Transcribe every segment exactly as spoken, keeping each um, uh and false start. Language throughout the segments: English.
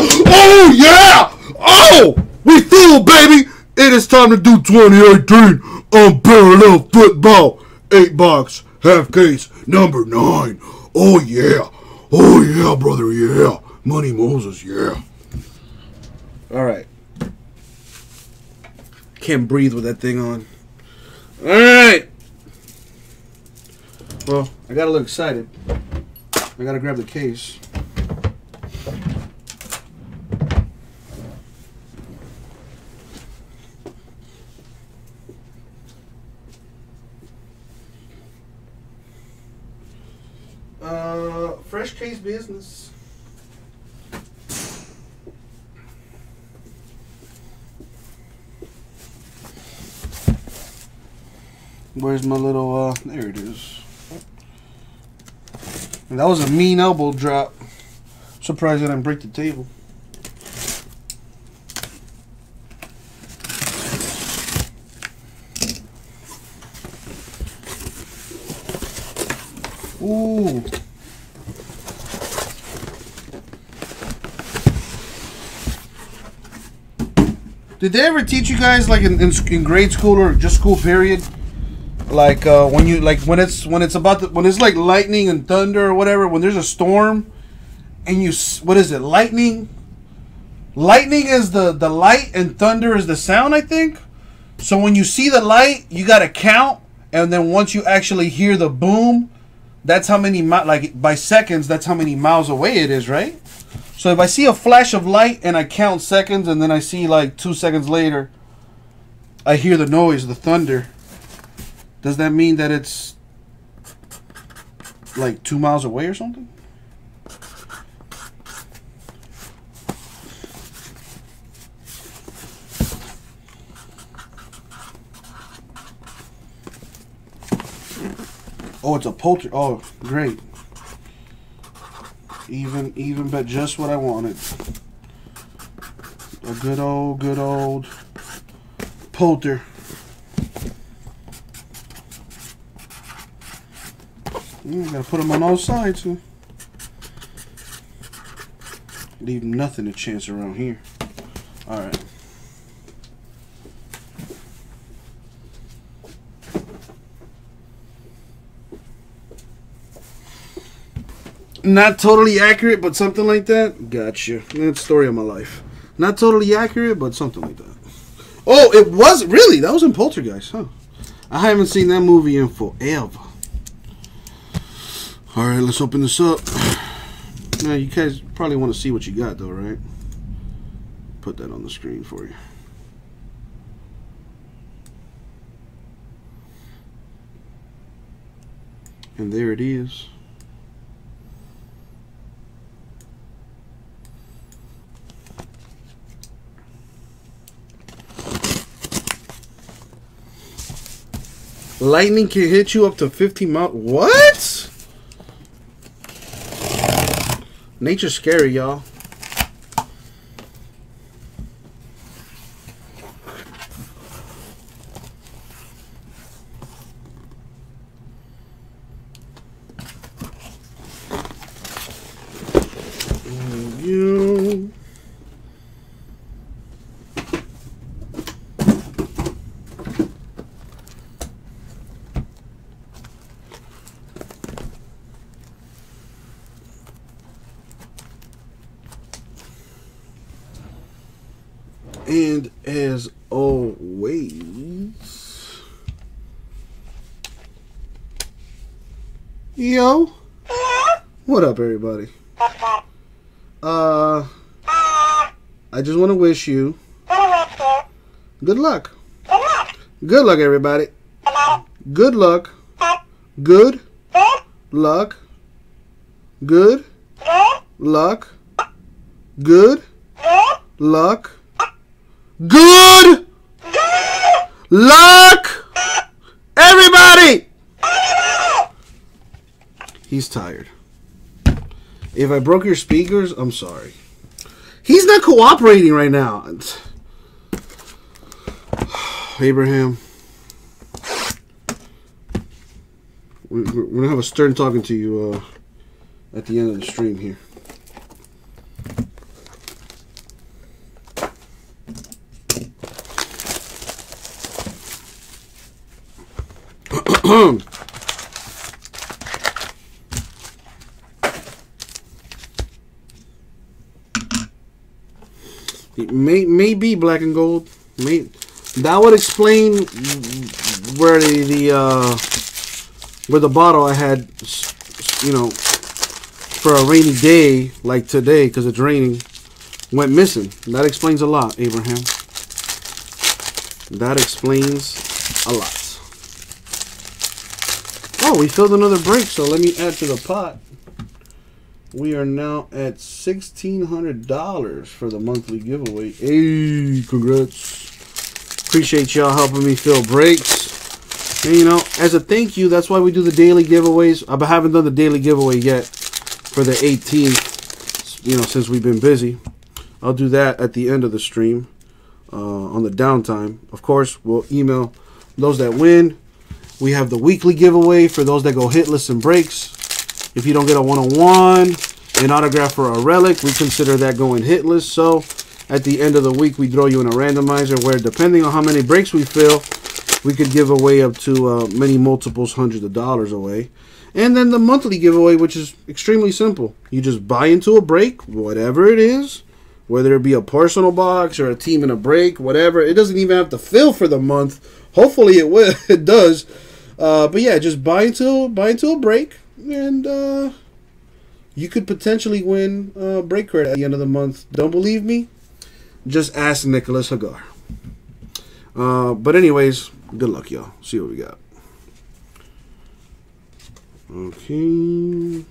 yeah! Oh, yeah! Oh! We full, baby! It is time to do twenty eighteen Unparalleled Football. Eight box, half case, number nine. Oh, yeah. Oh, yeah, brother, yeah. Money Moses, yeah. All right. Can't breathe with that thing on. All right. Well, I got to look excited. I got to grab the case. Uh, fresh case business. Where's my little, uh, there it is. And that was a mean elbow drop. Surprised I didn't break the table. Ooh. Did they ever teach you guys, like in, in, in grade school or just school period, like uh, when you like when it's when it's about the, when it's like lightning and thunder or whatever, when there's a storm, and you what is it lightning? Lightning is the the light and thunder is the sound, I think. So when you see the light, you gotta count, and then once you actually hear the boom. That's how many, like, by seconds, that's how many miles away it is, right? So if I see a flash of light and I count seconds and then I see, like, two seconds later, I hear the noise, the thunder. Does that mean that it's, like, two miles away or something? Oh, it's a polter. Oh, great. Even, even, but just what I wanted. A good old, good old polter. You gotta put them on all sides. Huh? Leave nothing to chance around here. All right. Not totally accurate, but something like that. Gotcha. That's the story of my life. Not totally accurate, but something like that. Oh, it was really. That was in Poltergeist, huh? I haven't seen that movie in forever. All right, let's open this up. Now, you guys probably want to see what you got, though, right? Put that on the screen for you. And there it is. Lightning can hit you up to fifteen miles. What? Nature's scary, y'all. And as always, yo, what up, everybody? Uh, I just want to wish you good luck. Good luck, everybody. Good luck. Good luck. Good luck. Good luck. Good luck, everybody. He's tired. If I broke your speakers, I'm sorry. He's not cooperating right now. Abraham, we're gonna have a stern talking to you uh, at the end of the stream here. It may, may be black and gold. May, that would explain where the, the uh, where the bottle I had, you know, for a rainy day like today, because it's raining, went missing. That explains a lot, Abraham. That explains a lot. Oh, we filled another break, so let me add to the pot. We are now at sixteen hundred dollars for the monthly giveaway. Hey, congrats. Appreciate y'all helping me fill breaks. And, you know, as a thank you, that's why we do the daily giveaways. I haven't done the daily giveaway yet for the eighteenth, you know, since we've been busy. I'll do that at the end of the stream uh, on the downtime. Of course, we'll email those that win. We have the weekly giveaway for those that go hitless and breaks. If you don't get a one-on-one, an autograph or a relic, we consider that going hitless. So at the end of the week, we throw you in a randomizer where, depending on how many breaks we fill, we could give away up to uh, many multiples, hundreds of dollars away. And then the monthly giveaway, which is extremely simple. You just buy into a break, whatever it is, whether it be a personal box or a team in a break, whatever. It doesn't even have to fill for the month. Hopefully it will, it does. Uh, but yeah, just buy into, buy into a break. And uh, you could potentially win uh, break credit at the end of the month. Don't believe me? Just ask Nicholas Hagar. Uh, but anyways, good luck, y'all. See what we got. Okay.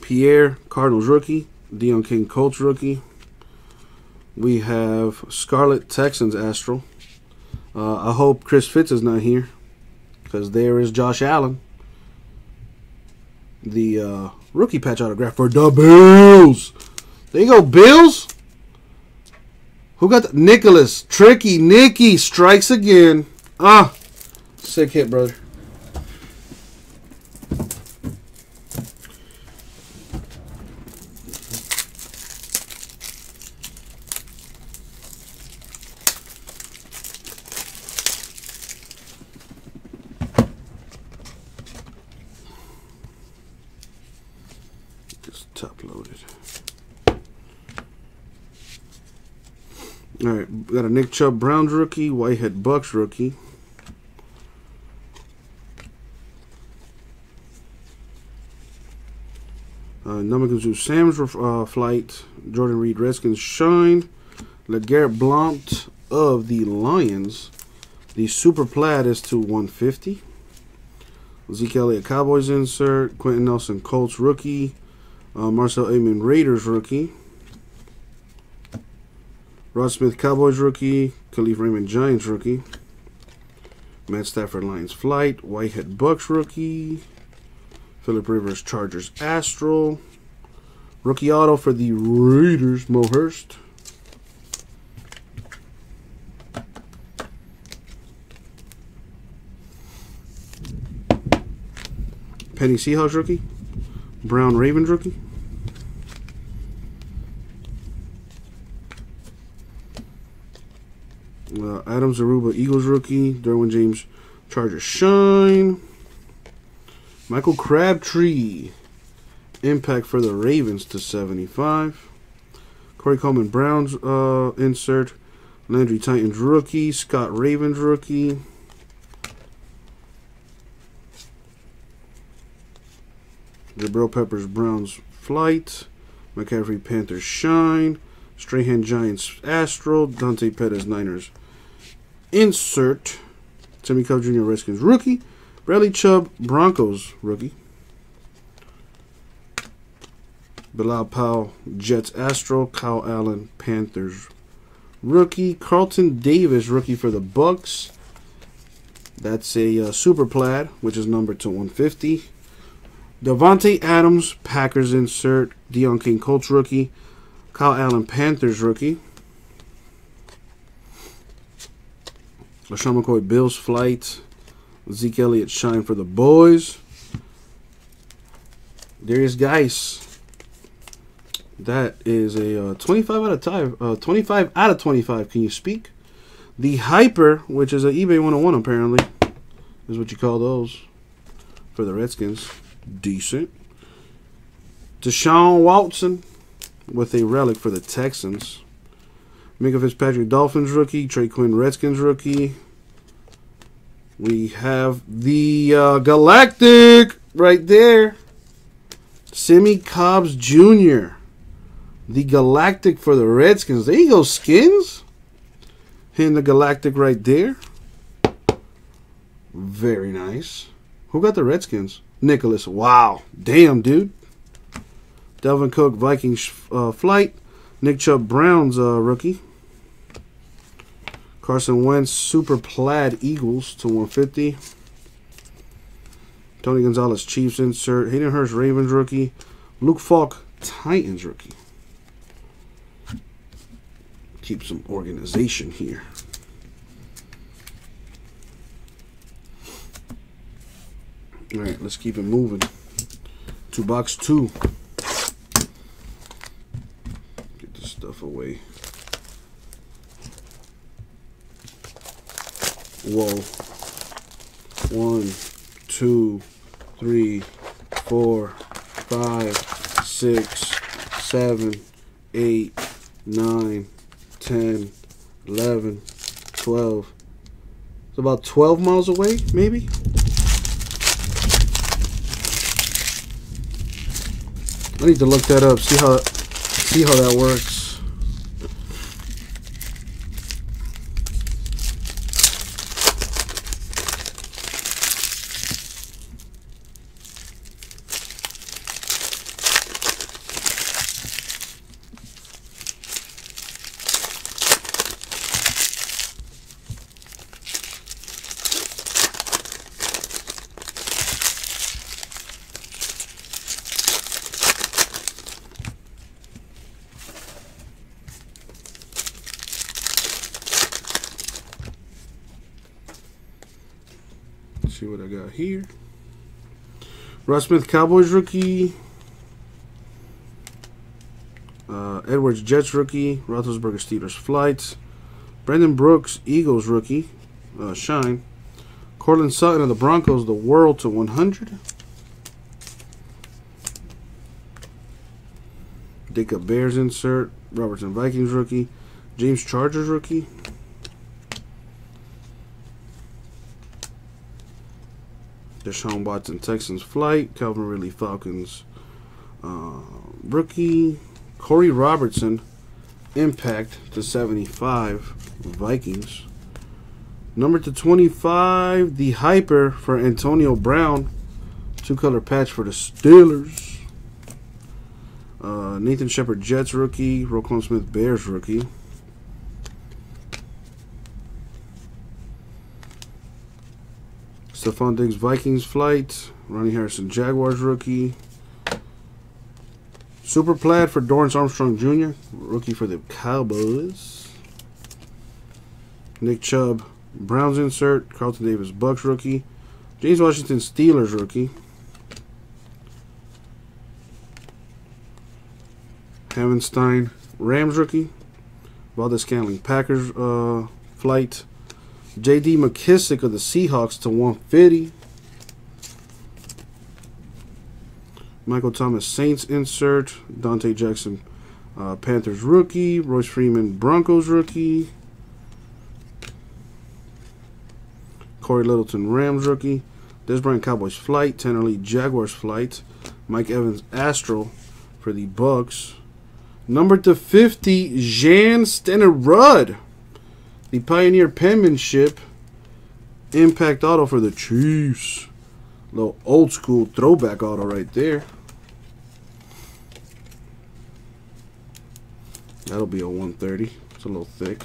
Pierre, Cardinals rookie. Deion King, Colts rookie. We have Scarlet, Texans Astral. Uh, I hope Chris Fitz is not here, because there is Josh Allen, the uh, rookie patch autograph for the Bills. There you go, Bills. Who got the Nicholas? Tricky Nicky strikes again. Ah, sick hit, brother. We got a Nick Chubb Browns rookie, Whitehead Bucks rookie. Uh, Namakunzu Sam's uh, flight, Jordan Reed Redskins shine, LeGarrette Blount of the Lions. The super plaid is to one fifty. Zeke Elliott Cowboys insert, Quentin Nelson Colts rookie, uh, Marcel Amin Raiders rookie. Rod Smith, Cowboys rookie. Khalif Raymond, Giants rookie. Matt Stafford, Lions flight. Whitehead, Bucks rookie. Phillip Rivers, Chargers, Astral. Rookie auto for the Raiders, Mo Hurst. Penny, Seahawks rookie. Brown, Ravens rookie. Uh, Adam Zaruba, Eagles rookie. Derwin James, Chargers shine. Michael Crabtree, impact for the Ravens to seventy-five. Corey Coleman, Browns uh, insert. Landry, Titans rookie. Scott, Ravens rookie. Jabril Peppers, Browns flight. McCaffrey, Panthers shine. Strahan, Giants Astral. Dante Pettis, Niners insert. Timmy Cobb Junior Redskins rookie. Bradley Chubb, Broncos rookie. Bilal Powell, Jets Astral. Kyle Allen, Panthers rookie. Carlton Davis rookie for the Bucks. That's a uh, super plaid, which is numbered to one fifty. Davante Adams, Packers insert. Deion King, Colts rookie. Kyle Allen, Panthers rookie. LeSean McCoy, Bills flight. Zeke Elliott shine for the boys. Darius Geis. That is a uh, twenty-five out of five. Uh, twenty-five out of twenty-five. Can you speak? The Hyper, which is an eBay one oh one apparently, is what you call those for the Redskins. Decent. Deshaun Watson with a relic for the Texans. Minka Fitzpatrick, Dolphins rookie. Trey Quinn, Redskins rookie. We have the uh, Galactic right there. Sammy Cobbs Junior The Galactic for the Redskins. There you go, Skins. Hitting the Galactic right there. Very nice. Who got the Redskins? Nicholas. Wow. Damn, dude. Dalvin Cook, Vikings uh, flight. Nick Chubb, Browns uh, rookie. Carson Wentz, super plaid Eagles to one fifty. Tony Gonzalez, Chiefs insert. Hayden Hurst, Ravens rookie. Luke Falk, Titans rookie. Keep some organization here. All right, let's keep it moving to box two. Get this stuff away. Whoa. One, two, three, four, five, six, seven, eight, nine, ten, eleven, twelve. It's about twelve miles away, maybe? I need to look that up, see how see how that works. See what I got here. Russ Smith, Cowboys rookie. Uh, Edwards, Jets rookie. Roethlisberger, Steelers flights. Brandon Brooks, Eagles rookie. Uh, shine. Cortland Sutton of the Broncos, the world to one hundred. Dicka, Bears insert. Robertson, Vikings rookie. James, Chargers rookie. Deshaun Watson, Texans flight. Calvin Ridley, Falcons uh, rookie. Corey Robertson, impact to seventy-five, Vikings. Number to twenty-five, the Hyper for Antonio Brown. Two-color patch for the Steelers. Uh, Nathan Shepard, Jets rookie. Roquan Smith, Bears rookie. Stephon Diggs, Vikings flight. Ronnie Harrison, Jaguars rookie. Super plaid for Dorrance Armstrong Junior Rookie for the Cowboys. Nick Chubb, Browns insert. Carlton Davis, Bucks rookie. James Washington, Steelers rookie. Havenstein, Rams rookie. Valdez Scantling, Packers uh, flight. J D McKissic of the Seahawks to one fifty. Michael Thomas, Saints insert. Dante Jackson, uh, Panthers rookie. Royce Freeman, Broncos rookie. Corey Littleton, Rams rookie. Des Bryant, Cowboys flight. Tanner Lee, Jaguars flight. Mike Evans, Astral for the Bucks. Number to fifty, Jan Stenerud. The Pioneer penmanship, impact auto for the Chiefs. Little old school throwback auto right there. That'll be a one thirty. It's a little thick.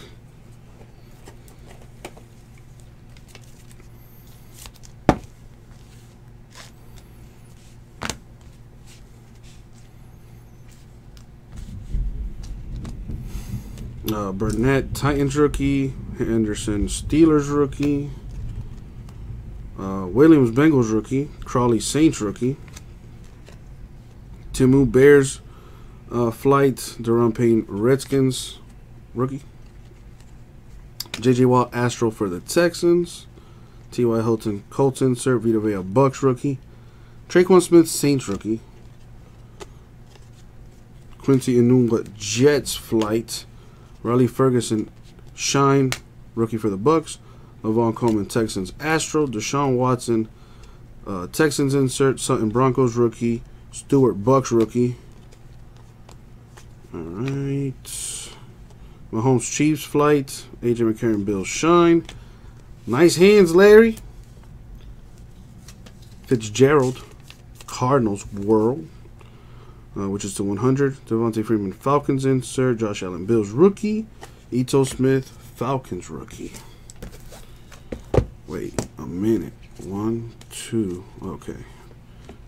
Uh, Burnett, Titans rookie. Anderson, Steelers rookie. Uh, Williams, Bengals rookie. Crawley, Saints rookie. Timu, Bears uh, flight. Deron Payne, Redskins rookie. J J Watt Astro for the Texans. T Y Hilton Colts insert. Vita Vea Bucks rookie. Traquan Smith Saints rookie. Quincy Enunwa Jets flight. Riley Ferguson Shine rookie for the Bucks. Levon Coleman Texans Astro. Deshaun Watson uh, Texans insert. Sutton Broncos rookie. Stewart Bucks rookie. Alright. Mahomes Chiefs flight. A J McCarron Bills Shine. Nice hands, Larry. Fitzgerald Cardinals World, uh, which is to one hundred. Devontae Freeman Falcons insert. Josh Allen Bills rookie. Ito Smith Falcons rookie. Wait a minute. One, two. Okay.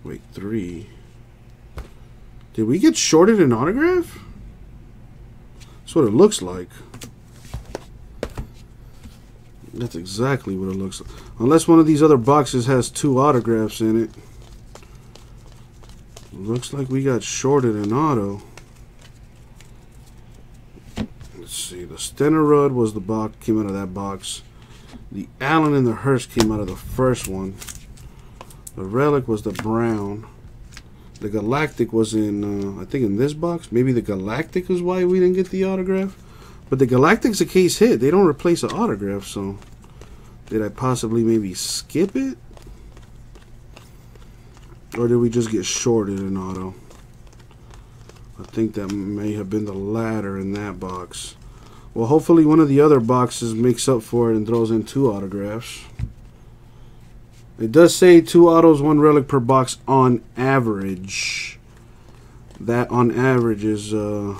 Wait, three. Did we get shorted an autograph? That's what it looks like. That's exactly what it looks like. Unless one of these other boxes has two autographs in it. Looks like we got shorted an auto. Let's see. The Stenerud was the box, came out of that box. The Allen and the Hurst came out of the first one. The Relic was the Brown. The Galactic was in, uh, I think, in this box. Maybe the Galactic is why we didn't get the autograph. But the Galactic's a case hit. They don't replace an autograph, so... Did I possibly maybe skip it? Or did we just get shorted in auto? I think that may have been the latter in that box. Well, hopefully one of the other boxes makes up for it and throws in two autographs. It does say two autos, one relic per box on average. That on average is... Uh,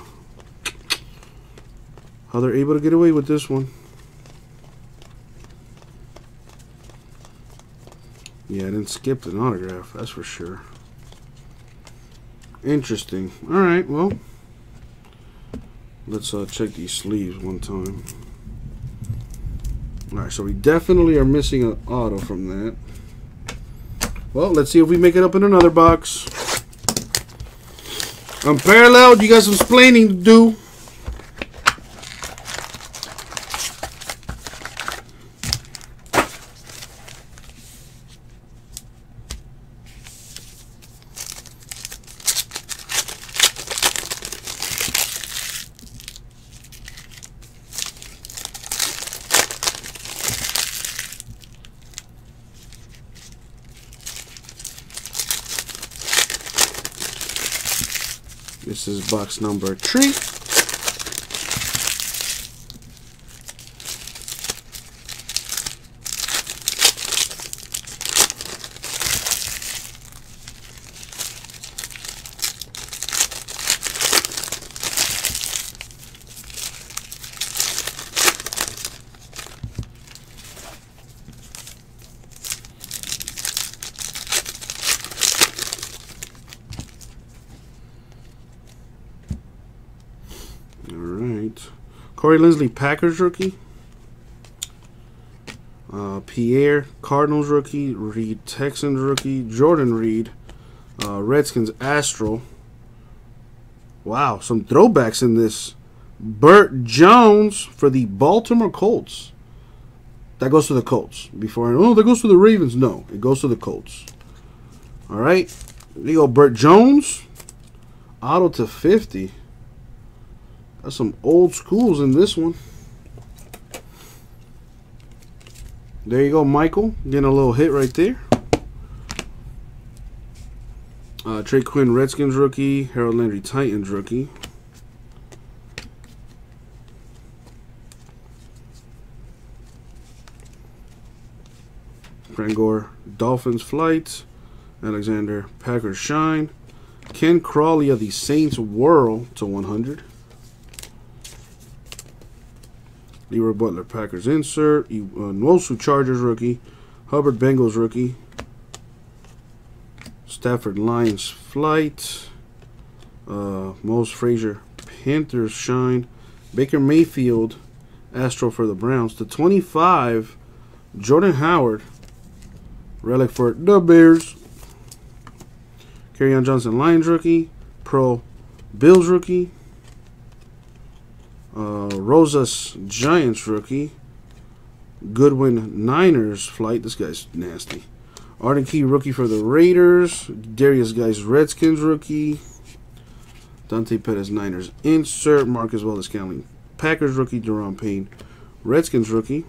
how they're able to get away with this one. Yeah, I didn't skip an autograph, that's for sure. Interesting. Alright, well. Let's uh, check these sleeves one time. Alright, so we definitely are missing an auto from that. Well, let's see if we make it up in another box. Unparalleled, you got some explaining to do. This is box number three. Corey Linsley, Packers rookie. Uh, Pierre, Cardinals rookie. Reed, Texans rookie. Jordan Reed, uh, Redskins Astro. Wow, some throwbacks in this. Burt Jones for the Baltimore Colts. That goes to the Colts. Before, oh, that goes to the Ravens. No, it goes to the Colts. All right. There you go, Burt Jones. Auto to fifty. That's some old schools in this one. There you go, Michael. Getting a little hit right there. Uh, Trey Quinn, Redskins rookie. Harold Landry, Titans rookie. Prangor, Dolphins flight. Alexander, Packers shine. Ken Crawley of the Saints Whirl to one hundred. Leroy Butler, Packers insert. Uh, Nwosu, Chargers rookie. Hubbard, Bengals rookie. Stafford, Lions flight. Uh, Mose Frazier, Panthers shine. Baker Mayfield, Astro for the Browns. The twenty-five, Jordan Howard, relic for the Bears. Kerryon Johnson, Lions rookie. Pro, Bills rookie. Uh, Rosas, Giants rookie. Goodwin Niners flight. This guy's nasty. Arden Key rookie for the Raiders. Darius Guys Redskins rookie. Dante Pettis Niners insert. Marcus Wallace Scantling Packers rookie. Daron Payne Redskins rookie.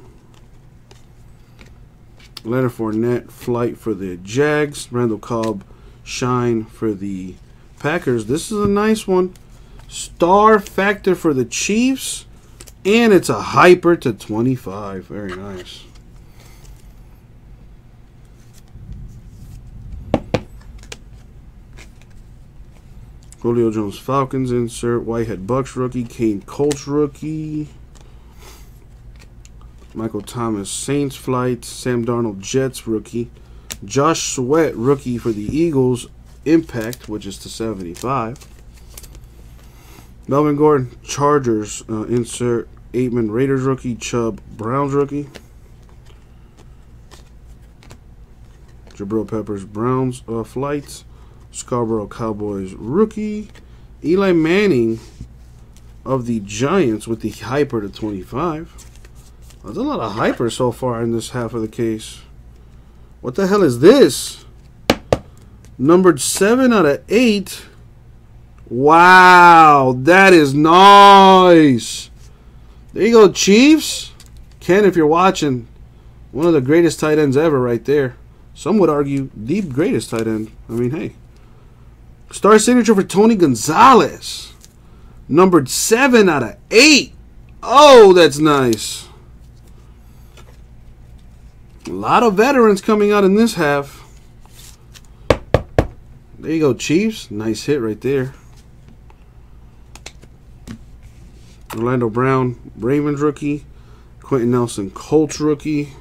Leonard Fournette flight for the Jags. Randall Cobb shine for the Packers. This is a nice one. Star factor for the Chiefs. And it's a hyper to twenty-five. Very nice. Julio Jones Falcons insert. Whitehead Bucks rookie. Kane Colts rookie. Michael Thomas Saints flight. Sam Darnold Jets rookie. Josh Sweat rookie for the Eagles. Impact, which is to seventy-five. Melvin Gordon Chargers uh, insert. Aitman Raiders rookie. Chubb Browns rookie. Jabril Peppers Browns uh, flights. Scarborough Cowboys rookie. Eli Manning of the Giants with the hyper to twenty-five. There's a lot of hyper so far in this half of the case. What the hell is this? Numbered seven out of eight. Wow, that is nice. There you go, Chiefs. Ken, if you're watching, one of the greatest tight ends ever right there. Some would argue the greatest tight end. I mean, hey. Star signature for Tony Gonzalez. Numbered seven out of eight. Oh, that's nice. A lot of veterans coming out in this half. There you go, Chiefs. Nice hit right there. Orlando Brown, Ravens rookie. Quentin Nelson, Colts rookie.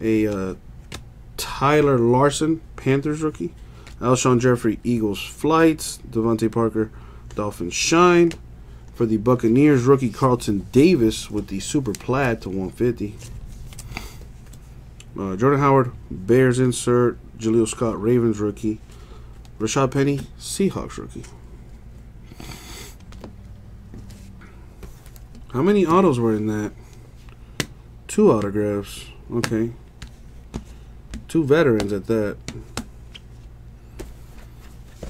A uh, Tyler Larson, Panthers rookie. Alshon Jeffrey, Eagles flights. Devontae Parker, Dolphins shine. For the Buccaneers, rookie Carlton Davis with the super plaid to one fifty. Uh, Jordan Howard, Bears insert. Jaleel Scott, Ravens rookie. Rashad Penny, Seahawks rookie. How many autos were in that? Two autographs. Okay. Two veterans at that.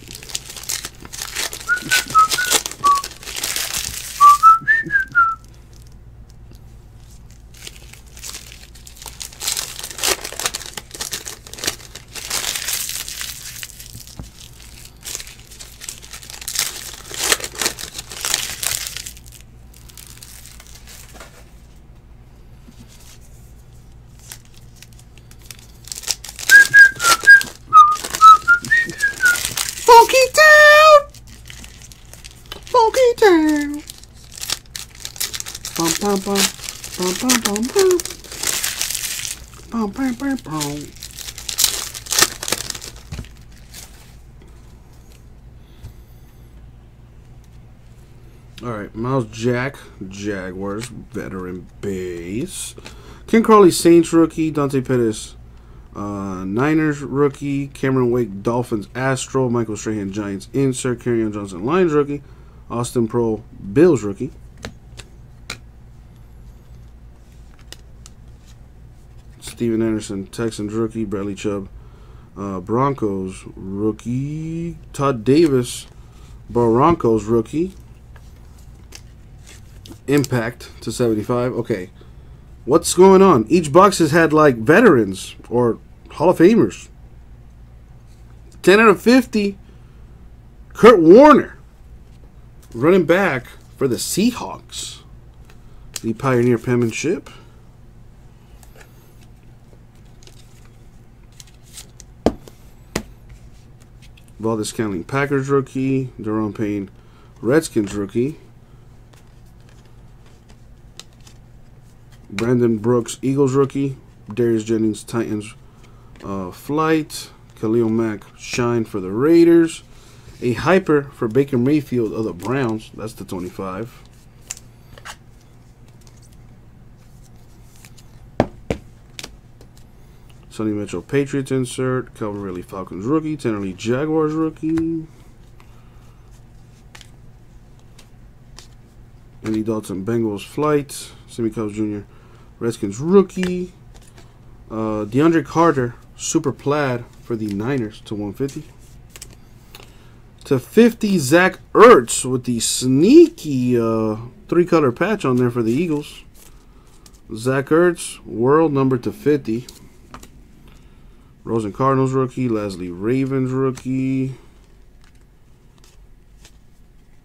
Bum, bum, bum, bum, bum, bum. Bum, bum, bum, bum. All right, Miles Jack, Jaguars, veteran base. Ken Crawley, Saints rookie. Dante Pettis, uh, Niners rookie. Cameron Wake, Dolphins, Astro. Michael Strahan, Giants, insert. Kerryon Johnson, Lions rookie. Austin Pearl, Bills rookie. Steven Anderson, Texans rookie. Bradley Chubb, uh, Broncos rookie. Todd Davis, Broncos rookie. Impact to seventy-five. Okay, what's going on? Each box has had like veterans or Hall of Famers. ten out of fifty. Kurt Warner, running back for the Seahawks. The Pioneer penmanship. Valdez Scantling Packers rookie. Daron Payne Redskins rookie. Brandon Brooks, Eagles rookie. Darius Jennings, Titans uh, flight. Khalil Mack, shine for the Raiders. A hyper for Baker Mayfield of the Browns. That's the twenty-five. Sonny Mitchell, Patriots insert. Calvin Ridley, Falcons rookie. Tanner Lee, Jaguars rookie. Andy Dalton, Bengals flight. Sammy Cobbs Junior, Redskins rookie. Uh, DeAndre Carter, super plaid for the Niners to one fifty. To fifty, Zach Ertz with the sneaky uh, three-color patch on there for the Eagles. Zach Ertz, world number to fifty. Rosen Cardinals rookie, Leslie Ravens rookie,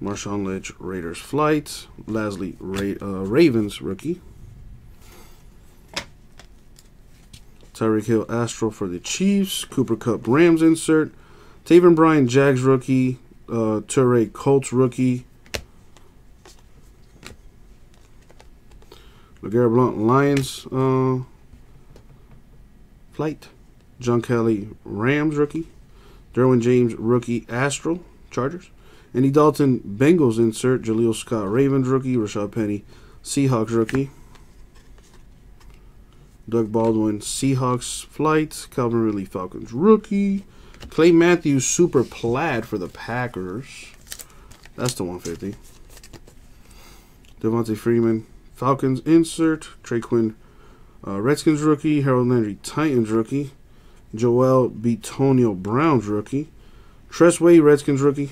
Marshawn Lynch Raiders flight, Leslie Ra uh, Ravens rookie, Tyreek Hill Astro for the Chiefs, Cooper Kupp Rams insert, Taven Bryan Jags rookie, uh, Toure Colts rookie, LeGarrette Blount Lions uh, flight. John Kelly, Rams rookie. Derwin James, rookie, Astral, Chargers. Andy Dalton, Bengals insert. Jaleel Scott, Ravens rookie. Rashad Penny, Seahawks rookie. Doug Baldwin, Seahawks flight. Calvin Ridley, Falcons rookie. Clay Matthews, super plaid for the Packers. That's the one fifty. Devontae Freeman, Falcons insert. Trey Quinn, uh, Redskins rookie. Harold Landry, Titans rookie. Joel Bitonio, Browns rookie. Tressway, Redskins rookie.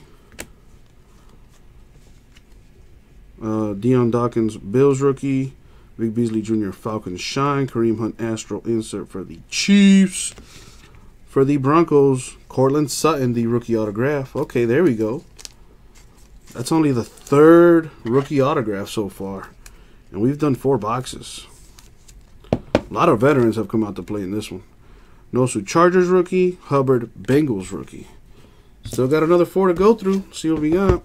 Uh, Deion Dawkins, Bills rookie. Vic Beasley Junior, Falcons shine. Kareem Hunt, Astral insert for the Chiefs. For the Broncos, Cortland Sutton, the rookie autograph. Okay, there we go. That's only the third rookie autograph so far. And we've done four boxes. A lot of veterans have come out to play in this one. Nosu, Chargers rookie. Hubbard, Bengals rookie. Still got another four to go through. See what we got.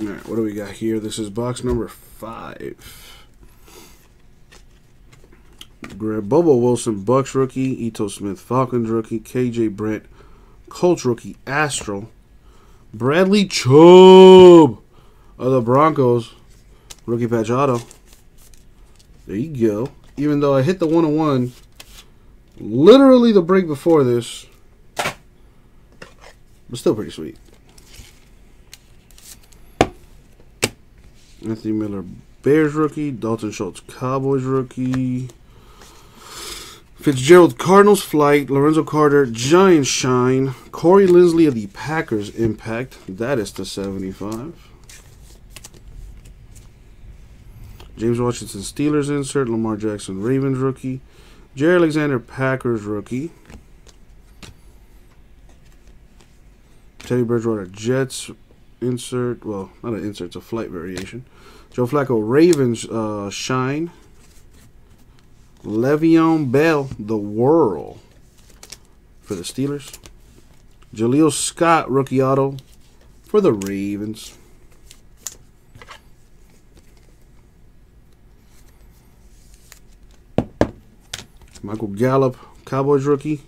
Alright, what do we got here? This is box number five. Grab Bobo Wilson, Bucks rookie. Ito Smith, Falcons rookie. K J Brent, Colts rookie, Astral. Bradley Chubb of the Broncos, rookie patch auto. There you go. Even though I hit the one oh one, literally the break before this, but still pretty sweet. Anthony Miller, Bears rookie. Dalton Schultz, Cowboys rookie. Fitzgerald, Cardinals flight. Lorenzo Carter, Giants shine. Corey Linsley of the Packers impact. That is the seventy-five. James Washington, Steelers insert. Lamar Jackson, Ravens rookie. Jerry Alexander, Packers rookie. Teddy Bridgewater, Jets insert. Well, not an insert, it's a flight variation. Joe Flacco, Ravens uh, shine. Le'Veon Bell, the whirl for the Steelers. Jaleel Scott, rookie auto for the Ravens. Michael Gallup, Cowboys rookie.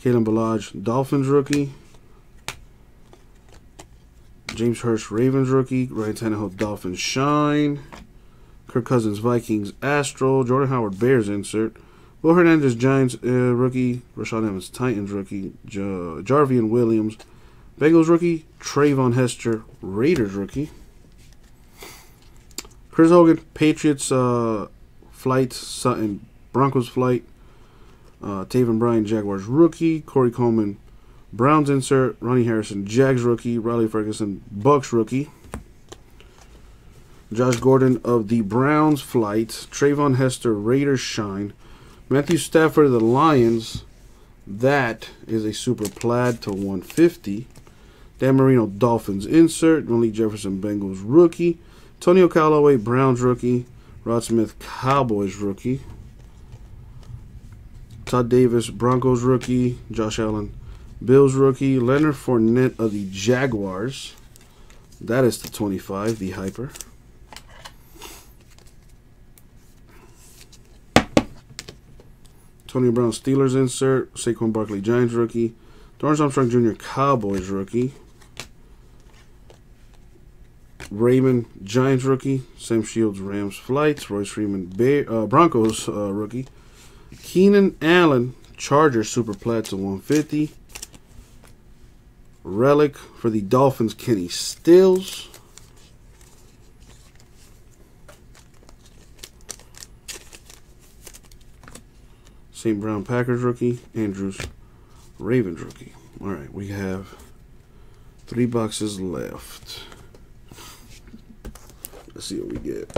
Kalen Ballage, Dolphins rookie. James Hirsch, Ravens rookie. Ryan Tannehill, Dolphins shine. Kirk Cousins, Vikings, Astral. Jordan Howard, Bears insert. Will Hernandez, Giants uh, rookie. Rashad Evans, Titans rookie. J Jarvian Williams, Bengals rookie. Trayvon Hester, Raiders rookie. Chris Hogan, Patriots uh, flight. Sutton, Broncos flight. Uh, Taven Bryan, Jaguars rookie. Corey Coleman, Browns insert. Ronnie Harrison, Jags rookie. Riley Ferguson, Bucks rookie. Josh Gordon of the Browns flight. Trayvon Hester, Raiders shine. Matthew Stafford of the Lions. That is a super plaid to one fifty. Dan Marino, Dolphins insert. Malik Jefferson, Bengals rookie. Tonio Callaway, Browns rookie. Rod Smith, Cowboys rookie. Todd Davis, Broncos rookie. Josh Allen, Bills rookie. Leonard Fournette of the Jaguars. That is the twenty-five, the hyper. Tony Brown, Steelers insert. Saquon Barkley, Giants rookie. Dorrance Armstrong Junior, Cowboys rookie. Raymond, Giants rookie. Sam Shields, Rams flights. Royce Freeman, Bear, uh, Broncos uh, rookie. Keenan Allen, Chargers super plaid to one fifty. Relic for the Dolphins, Kenny Stills. Saint Brown, Packers rookie. Andrews, Ravens rookie. All right, we have three boxes left. Let's see what we get.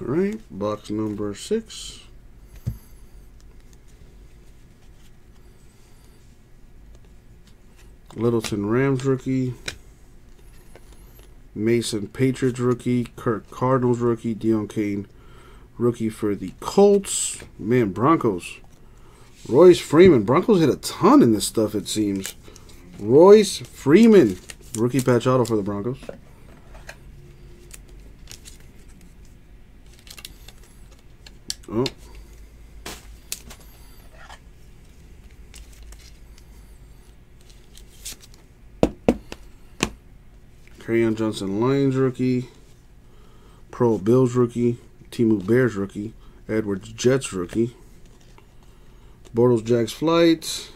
Alright, box number six. Littleton, Rams rookie. Mason, Patriots rookie. Kirk, Cardinals rookie. Deion Kane, rookie for the Colts. Man, Broncos. Royce Freeman. Broncos hit a ton in this stuff, it seems. Royce Freeman, rookie patch auto for the Broncos. Oh. Kerryon Johnson, Lions rookie. Pearl, Bills rookie. Temu, Bears rookie. Edwards, Jets rookie. Bortles, Jags flight.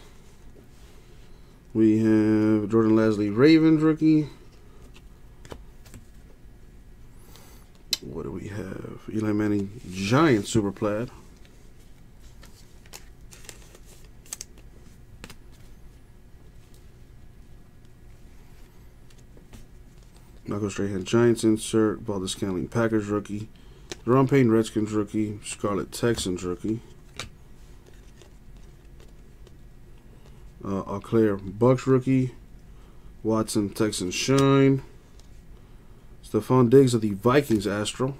We have Jordan Lasley, Ravens rookie. What do we have? Eli Manning, Giants super plaid. Michael Strahan, Giants insert. Valdez Scantling, Packers rookie. Jerome Payne, Redskins rookie. Scarlet, Texans rookie. Uh, Eau Claire, Bucks rookie. Watson, Texans shine. Stephon Diggs of the Vikings Astral.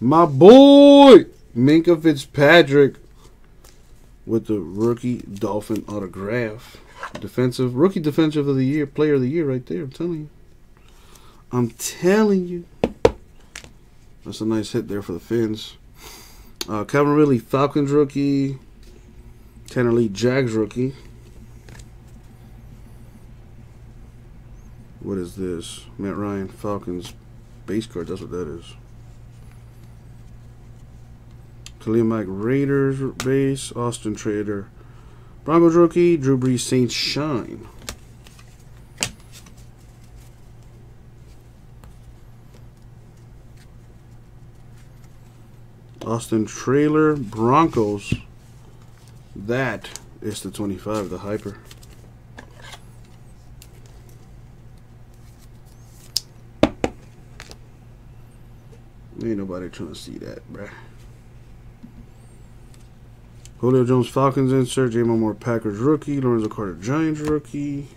My boy, Minka Fitzpatrick with the rookie Dolphin autograph. Defensive, rookie defensive of the year, player of the year right there. I'm telling you. I'm telling you. That's a nice hit there for the Fins. Uh, Calvin Ridley, Falcons rookie. Tanner Lee, Jags rookie. What is this? Matt Ryan, Falcons base card. That's what that is. Khalil Mack, Raiders base. Austin Trader, Broncos rookie. Drew Brees, Saints shine. Austin Trader, Broncos. That is the twenty-five, the hyper. Ain't nobody trying to see that, bruh. Julio Jones, Falcons insert. Jamal Moore, Packers rookie. Lorenzo Carter, Giants rookie.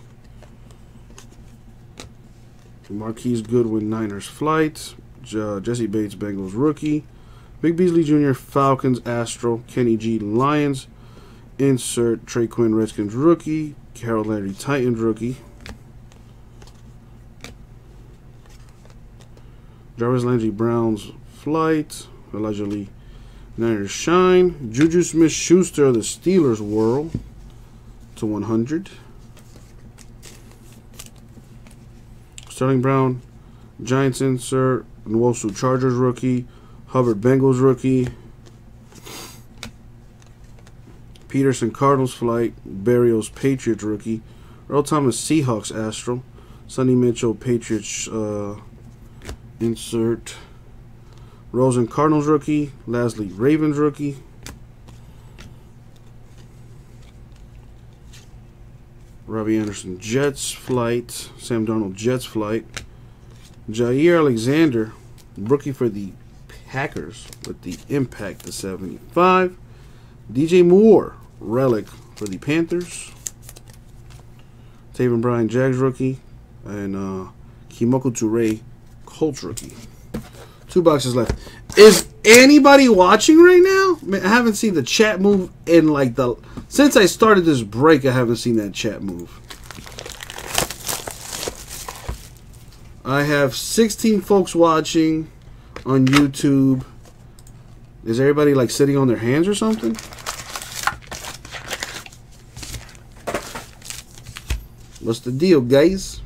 Marquise Goodwin, Niners flight. J Jesse Bates, Bengals rookie. Vic Beasley Junior, Falcons Astro. Kenny G, Lions insert. Trey Quinn, Redskins rookie. Carol Landry, Titans rookie. Jarvis Landry, Browns flight. Elijah Lee, Niners shine. Juju Smith-Schuster, the Steelers whirl to one hundred. Sterling Brown, Giants insert. Nwosu, Chargers rookie. Hubbard, Bengals rookie. Peterson, Cardinals flight. Berrios, Patriots rookie. Earl Thomas, Seahawks astral. Sonny Mitchell, Patriots uh, insert. Rosen, Cardinals rookie. Lasley, Ravens rookie. Robbie Anderson, Jets flight. Sam Darnold, Jets flight. Jair Alexander, rookie for the Packers with the impact to seventy-five. D J Moore, relic for the Panthers. Taven Bryan, Jags rookie. And uh, Kimoku Toure, Colts rookie. Two boxes left. Is anybody watching right now? Man, I haven't seen the chat move in like the... Since I started this break, I haven't seen that chat move. I have sixteen folks watching on YouTube. Is everybody like sitting on their hands or something? What's the deal, guys?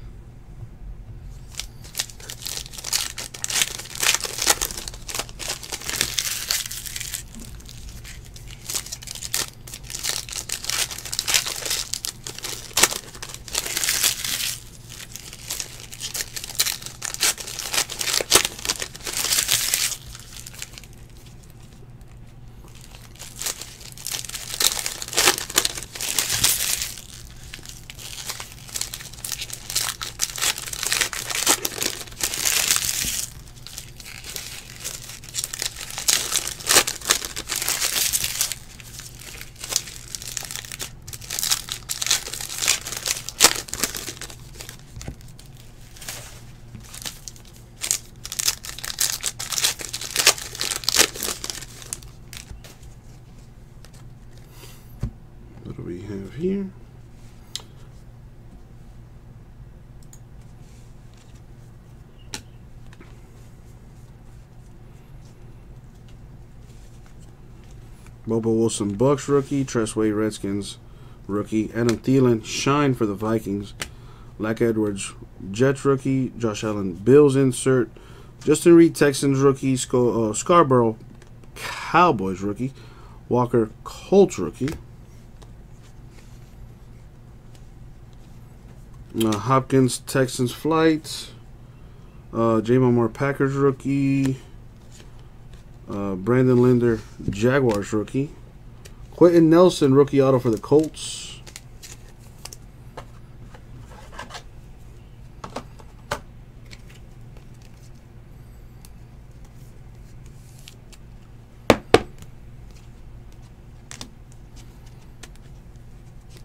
Here, Bobo Wilson, Bucks rookie. Tressway, Redskins rookie. Adam Thielen, shine for the Vikings. Lack Edwards, Jets rookie. Josh Allen, Bills insert. Justin Reed, Texans rookie. Sc uh, Scarborough, Cowboys rookie. Walker, Colts rookie. Uh, Hopkins, Texans flight. Uh, Jamal Moore, Packers rookie. Uh, Brandon Linder, Jaguars rookie. Quentin Nelson, rookie auto for the Colts.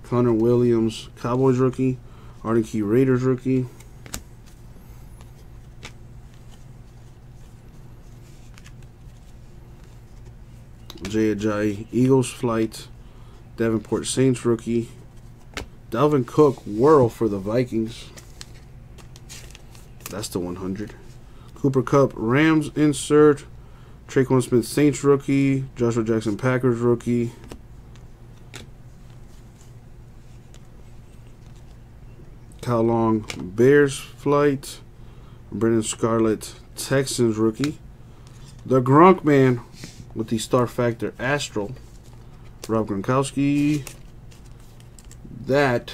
Connor Williams, Cowboys rookie. Arden Key, Raiders rookie. Jay Ajayi, Eagles flight. Davenport, Saints rookie. Dalvin Cook, whirl for the Vikings. That's the one hundred. Cooper Kupp, Rams insert. Traquan Smith, Saints rookie. Joshua Jackson, Packers rookie. Kyle Long, Bears flight. Brendan Scarlett, Texans rookie. The Gronk Man, with the Star Factor Astral, Rob Gronkowski. That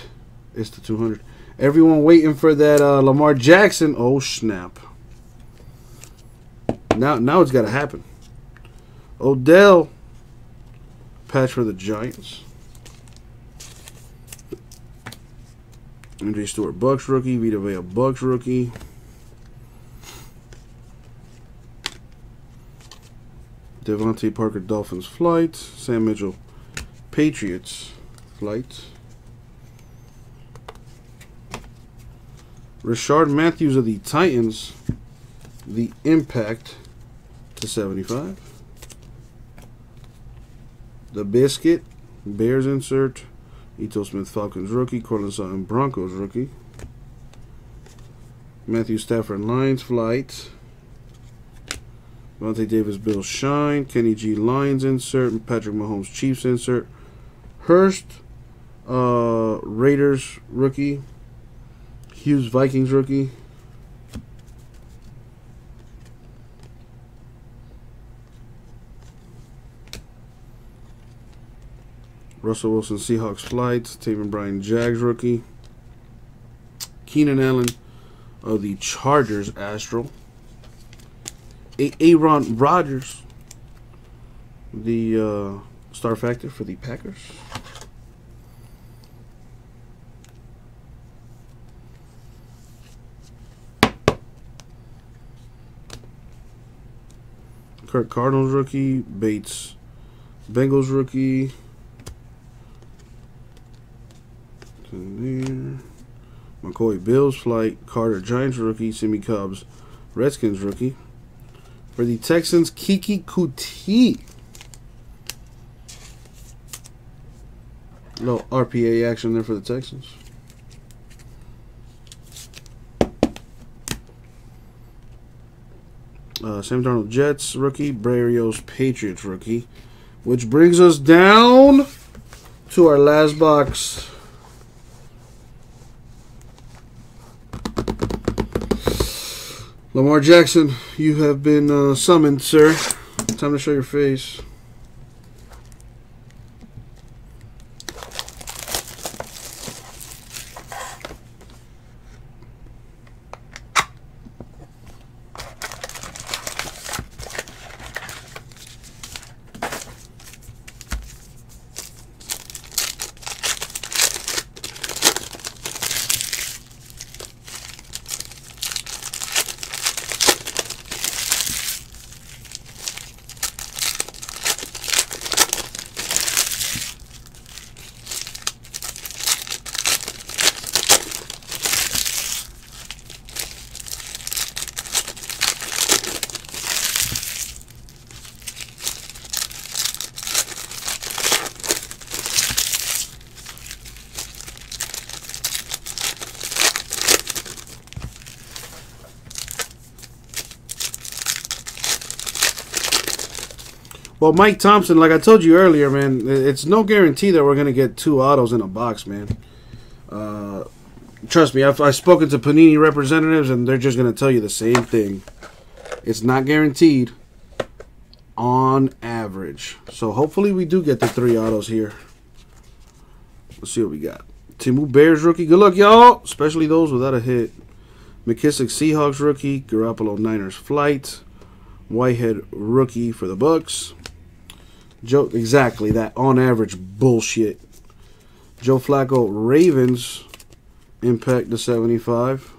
is the two hundred. Everyone waiting for that uh, Lamar Jackson. Oh, snap. Now, now it's got to happen. Odell. Patch for the Giants. N J Stewart, Bucks rookie. Vita Vea, Bucks rookie. Devontae Parker, Dolphins flight. Sam Mitchell, Patriots flight. Rashard Matthews of the Titans, the Impact to seventy-five. The Biscuit, Bears insert. Ito Smith, Falcons rookie. Cortland Sutton, Broncos rookie. Matthew Stafford, Lions flight. Vontae Davis, Bill Shine. Kenny G, Lions insert. Patrick Mahomes, Chiefs insert. Hurst, uh, Raiders rookie. Hughes, Vikings rookie. Russell Wilson, Seahawks flight. Taven Bryan, Jags rookie. Keenan Allen of the Chargers Astral. A Aaron Rodgers, the uh, Star Factor for the Packers. Kirk, Cardinals rookie. Bates, Bengals rookie. There. McCoy, Bills flight. Carter, Giants rookie. Simi Cobbs, Redskins rookie. For the Texans, Kiki Kuti. Little R P A action there for the Texans. Uh, Sam Darnold, Jets rookie. Berrios, Patriots rookie. Which brings us down to our last box. Lamar Jackson, you have been uh, summoned, sir. Time to show your face. Well, Mike Thompson, like I told you earlier, man, it's no guarantee that we're going to get two autos in a box, man. Uh, trust me, I've, I've spoken to Panini representatives, and they're just going to tell you the same thing. It's not guaranteed on average. So hopefully we do get the three autos here. Let's see what we got. Timu, Bears rookie. Good luck, y'all, especially those without a hit. McKissick, Seahawks rookie. Garoppolo, Niners flight. Whitehead rookie for the Bucks. Joe, exactly that on average bullshit. Joe Flacco, Ravens, Impact to seventy-five.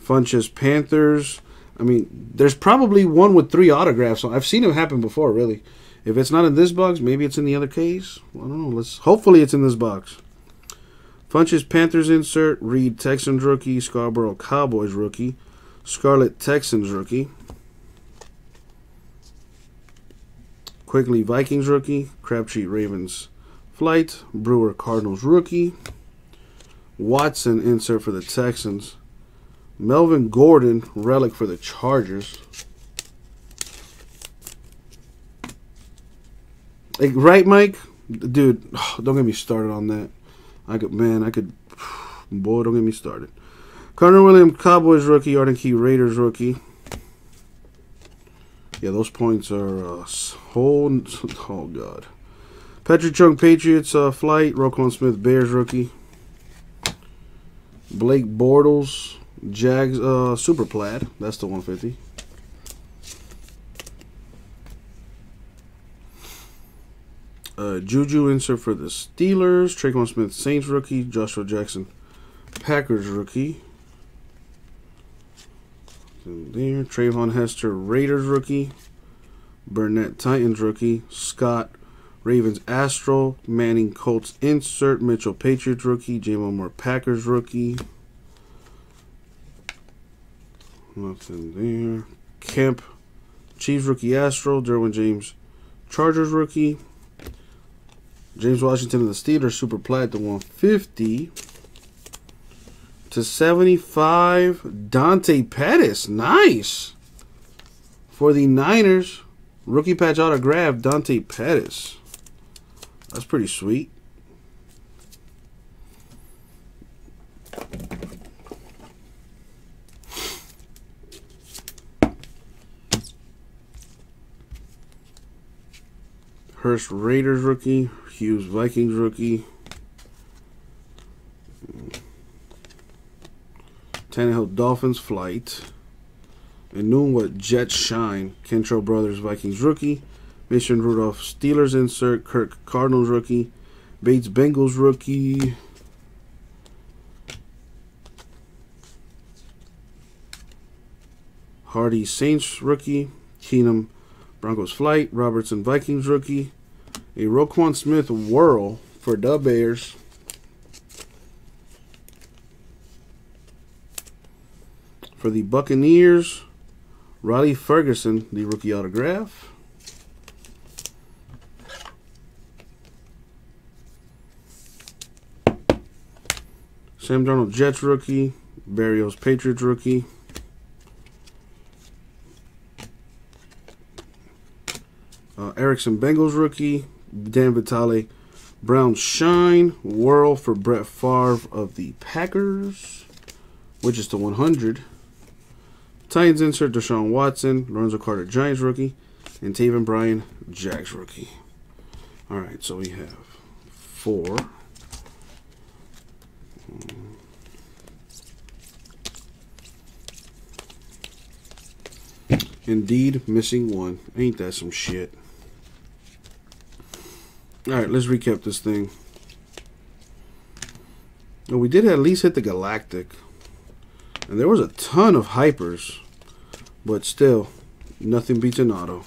Funchess, Panthers. I mean, there's probably one with three autographs. I've seen it happen before, really. If it's not in this box, maybe it's in the other case. I don't know. Let's hopefully it's in this box. Funchess, Panthers insert. Reed, Texans rookie. Scarborough, Cowboys rookie. Scarlet, Texans rookie. Quigley, Vikings rookie. Crabtree, Ravens flight. Brewer, Cardinals rookie. Watson insert for the Texans. Melvin Gordon relic for the Chargers. Like, right, Mike? Dude, don't get me started on that. I could, man, I could. Boy, don't get me started. Connor Williams, Cowboys rookie. Arden Key, Raiders rookie. Yeah, those points are uh, whole. Oh God. Petruchunk Patriots uh, flight. Roquan Smith Bears rookie. Blake Bortles Jags uh, super plaid. That's the one fifty. Uh, Juju insert for the Steelers. Tre'Quan Smith Saints rookie. Joshua Jackson Packers rookie. There, Trayvon Hester Raiders rookie, Burnett Titans rookie, Scott Ravens Astro, Manning Colts insert, Mitchell Patriots rookie, Jamal Moore Packers rookie. Nothing there. Kemp Chiefs rookie Astro, Derwin James Chargers rookie, James Washington of the Steelers super plaid to one fifty. To seventy-five, Dante Pettis. Nice. For the Niners, rookie patch autograph, Dante Pettis. That's pretty sweet. Hurst Raiders rookie, Hughes Vikings rookie. Tannehill Dolphins flight. And Nunwa Jets shine. Kentrell Brothers Vikings rookie. Mason Rudolph Steelers insert. Kirk Cardinals rookie. Bates Bengals rookie. Hardy Saints rookie. Keenum Broncos flight. Robertson Vikings rookie. A Roquan Smith whirl for the Bears. For the Buccaneers, Riley Ferguson, the rookie autograph. Sam Darnold Jets rookie, Berrios Patriots rookie. Uh, Erickson Bengals rookie, Dan Vitale Brown shine, whirl for Brett Favre of the Packers, which is the one hundred. Titans insert, Deshaun Watson, Lorenzo Carter, Giants rookie, and Taven Bryan, Jags rookie. All right, so we have four. Indeed, missing one. Ain't that some shit? All right, let's recap this thing. Well, we did at least hit the Galactic. And there was a ton of hypers. But still, nothing beats an auto.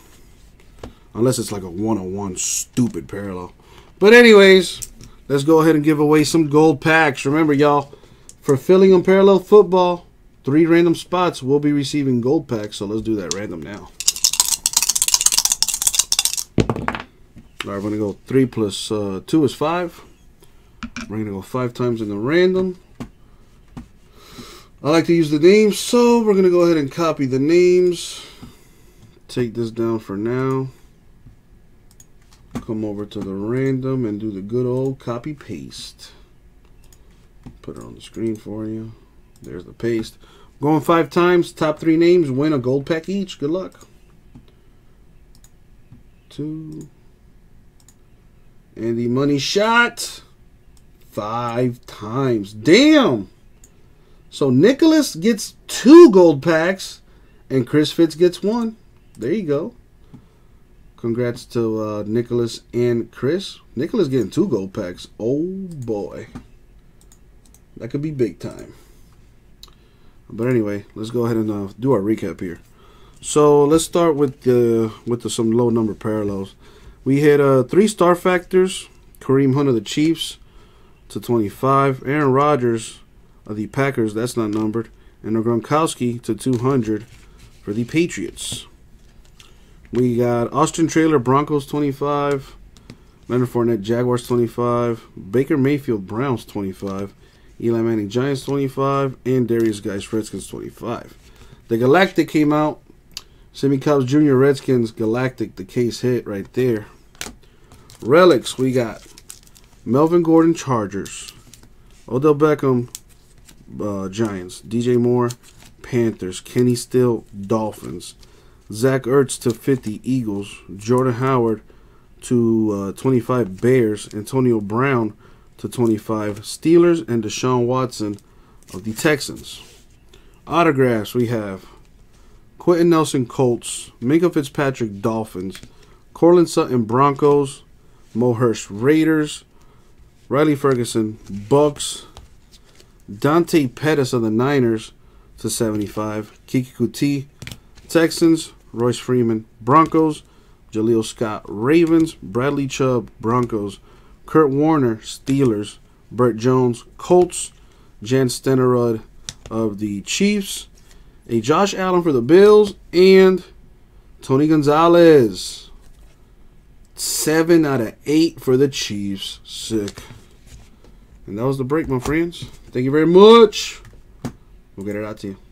Unless it's like a one oh one stupid parallel. But anyways, let's go ahead and give away some gold packs. Remember, y'all, for filling on Parallel Football, three random spots will be receiving gold packs. So let's do that random now. All right, we're going to go three plus uh, two is five. We're going to go five times in the random. I like to use the names, so we're going to go ahead and copy the names. Take this down for now. Come over to the random and do the good old copy paste. Put it on the screen for you. There's the paste. Going five times, top three names, win a gold pack each. Good luck. Two. And the money shot five times. Damn! So Nicholas gets two gold packs, and Chris Fitz gets one. There you go. Congrats to uh, Nicholas and Chris. Nicholas getting two gold packs. Oh, boy. That could be big time. But anyway, let's go ahead and uh, do our recap here. So let's start with, the, with the, some low number parallels. We had uh, three Star Factors. Kareem Hunt of the Chiefs to twenty-five. Aaron Rodgers of the Packers, that's not numbered, and a Gronkowski to two hundred for the Patriots. We got Austin Traylor Broncos twenty-five, Leonard Fournette Jaguars twenty-five, Baker Mayfield Browns twenty-five, Eli Manning Giants twenty-five, and Darius Guice Redskins twenty-five. The Galactic came out, Sammy Cobbs Junior Redskins Galactic, the case hit right there. Relics, we got Melvin Gordon Chargers, Odell Beckham Uh, Giants, D J Moore Panthers, Kenny Still Dolphins, Zach Ertz to fifty, Eagles. Jordan Howard to uh, twenty-five, Bears. Antonio Brown to twenty-five, Steelers. And Deshaun Watson of the Texans. Autographs, we have Quentin Nelson, Colts. Minka Fitzpatrick, Dolphins. Cortland Sutton, Broncos. Mo Hurst, Raiders. Riley Ferguson, Bucks. Dante Pettis of the Niners to seventy-five. Kiki Kuti, Texans. Royce Freeman, Broncos. Jaleel Scott, Ravens. Bradley Chubb, Broncos. Kurt Warner, Steelers. Burt Jones, Colts. Jan Stenerud of the Chiefs. A Josh Allen for the Bills. And Tony Gonzalez. Seven out of eight for the Chiefs. Sick. And that was the break, my friends. Thank you very much. We'll get it out to you.